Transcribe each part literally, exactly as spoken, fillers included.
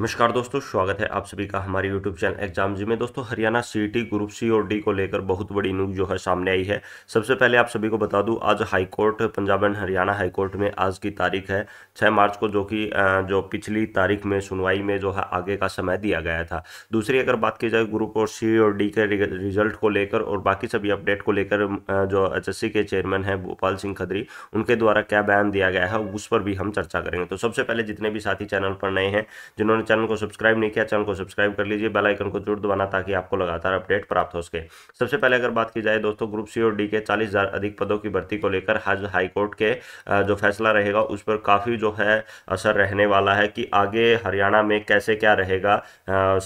नमस्कार दोस्तों, स्वागत है आप सभी का हमारे यूट्यूब चैनल एग्जाम जी में। दोस्तों हरियाणा सीईटी ग्रुप सी और डी को लेकर बहुत बड़ी न्यूज़ जो है सामने आई है। सबसे पहले आप सभी को बता दूं, आज high court Punjab and Haryana high court में आज की तारीख है छह मार्च को, जो कि जो पिछली तारीख में सुनवाई में जो है आगे का समय दिया गया था। दूसरी अगर बात की जाए ग्रुप और सी और डी के रिजल्ट को लेकर और बाकी सभी अपडेट को लेकर, जो एच एस सी के चेयरमैन हैं भोपाल सिंह खदरी, उनके द्वारा क्या बयान दिया गया है उस पर भी हम चर्चा करेंगे। तो सबसे पहले जितने भी साथी चैनल पर नए हैं, जिन्होंने चैनल को सब्सक्राइब नहीं किया, चैनल को सब्सक्राइब कर लीजिए, बेल आइकन को जरूर दबाना ताकि आपको लगातार अपडेट प्राप्त हो सके। सबसे पहले अगर बात की जाए दोस्तों, ग्रुप सी और डी के चालीस हजार अधिक पदों की भर्ती को लेकर आज हाईकोर्ट के जो फैसला रहेगा उस पर काफ़ी जो है असर रहने वाला है कि आगे हरियाणा में कैसे क्या रहेगा।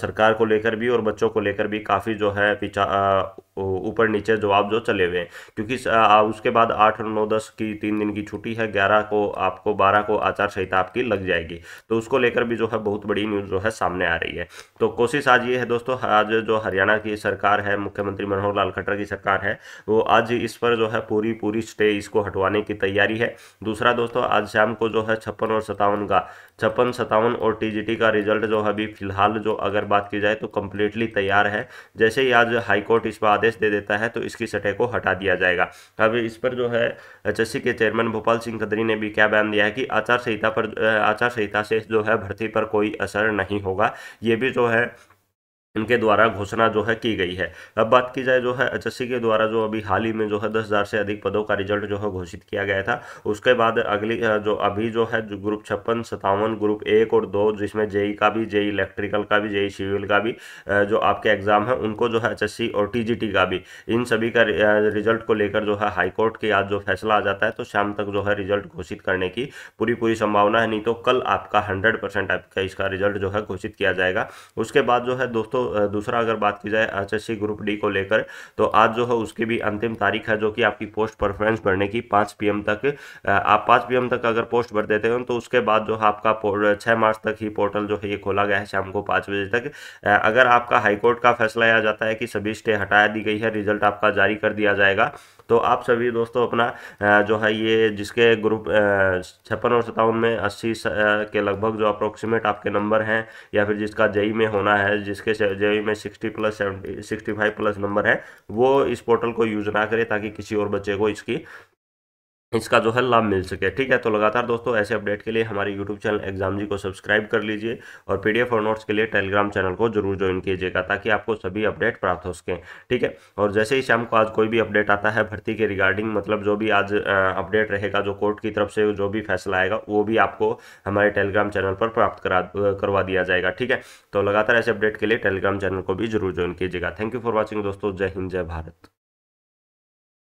सरकार को लेकर भी और बच्चों को लेकर भी काफ़ी जो है पिछा ऊपर नीचे जवाब जो चले हुए हैं, क्योंकि उसके बाद आठ नौ दस की तीन दिन की छुट्टी है, ग्यारह को आपको बारह को आचार संहिता आपकी लग जाएगी, तो उसको लेकर भी जो है बहुत बड़ी न्यूज़ जो है सामने आ रही है। तो कोशिश आज ये है दोस्तों, आज जो हरियाणा की सरकार है, मुख्यमंत्री मनोहर लाल खट्टर की सरकार है, वो आज इस पर जो है पूरी पूरी स्टे इसको हटवाने की तैयारी है। दूसरा दोस्तों, आज शाम को जो है छप्पन और सत्तावन का छप्पन सत्तावन और टी जी टी का रिजल्ट जो है अभी फिलहाल जो अगर बात की जाए तो कम्प्लीटली तैयार है। जैसे ही आज हाईकोर्ट इस पर आदेश दे देता है तो इसकी सटे को हटा दिया जाएगा। अब इस पर जो है एचएससी के चेयरमैन भोपाल सिंह कदरी ने भी क्या बयान दिया है कि आचार संहिता पर आचार संहिता से जो है भर्ती पर कोई असर नहीं होगा, ये भी जो है इनके द्वारा घोषणा जो है की गई है। अब बात की जाए जो है एचएससी के द्वारा जो अभी हाल ही में जो है दस हज़ार से अधिक पदों का रिजल्ट जो है घोषित किया गया था, उसके बाद अगली जो अभी जो है जो ग्रुप छप्पन सत्तावन ग्रुप एक और दो, जिसमें जेई का भी, जेई इलेक्ट्रिकल का भी, जेई सिविल का भी जो आपके एग्ज़ाम है उनको जो है एचएससी और टीजीटी का भी, इन सभी का रिजल्ट को लेकर जो है हाईकोर्ट की आज जो फैसला आ जाता है तो शाम तक जो है रिजल्ट घोषित करने की पूरी पूरी संभावना है, नहीं तो कल आपका हंड्रेड परसेंट आपका इसका रिजल्ट जो है घोषित किया जाएगा। उसके बाद जो है दोस्तों तो दूसरा अगर बात की जाए एचएससी ग्रुप डी को लेकर, तो आज जो है उसकी भी अंतिम तारीख है, जो कि आपकी पोस्ट प्रेफरेंस भरने की पाँच पी एम तक। आप पाँच पी एम तक अगर पोस्ट भर देते हो तो उसके बाद जो है आपका छह मार्च तक ही पोर्टल जो है ये खोला गया है शाम को पाँच बजे तक। अगर आपका हाईकोर्ट का फैसला आ जाता है कि सभी स्टे हटा दी गई है, रिजल्ट आपका जारी कर दिया जाएगा, तो आप सभी दोस्तों अपना जो है ये जिसके ग्रुप छप्पन और सत्तावन में अस्सी के लगभग जो अप्रोक्सीमेट आपके नंबर हैं, या फिर जिसका जेई में होना है, जिसके जेई में साठ प्लस सत्तर, पैंसठ प्लस नंबर है, वो इस पोर्टल को यूज़ ना करें ताकि किसी और बच्चे को इसकी इसका जो है लाभ मिल सके। ठीक है, तो लगातार दोस्तों ऐसे अपडेट के लिए हमारे यूट्यूब चैनल एग्जाम जी को सब्सक्राइब कर लीजिए और पीडीएफ और नोट्स के लिए टेलीग्राम चैनल को जरूर ज्वाइन कीजिएगा ताकि आपको सभी अपडेट प्राप्त हो सकें। ठीक है, और जैसे ही शाम को आज कोई भी अपडेट आता है भर्ती के रिगार्डिंग, मतलब जो भी आज अपडेट रहेगा, जो कोर्ट की तरफ से जो भी फैसला आएगा वो भी आपको हमारे टेलीग्राम चैनल पर प्राप्त करा करवा दिया जाएगा। ठीक है, तो लगातार ऐसे अपडेट के लिए टेलीग्राम चैनल को भी जरूर ज्वाइन कीजिएगा। थैंक यू फॉर वॉचिंग दोस्तों, जय हिंद, जय भारत।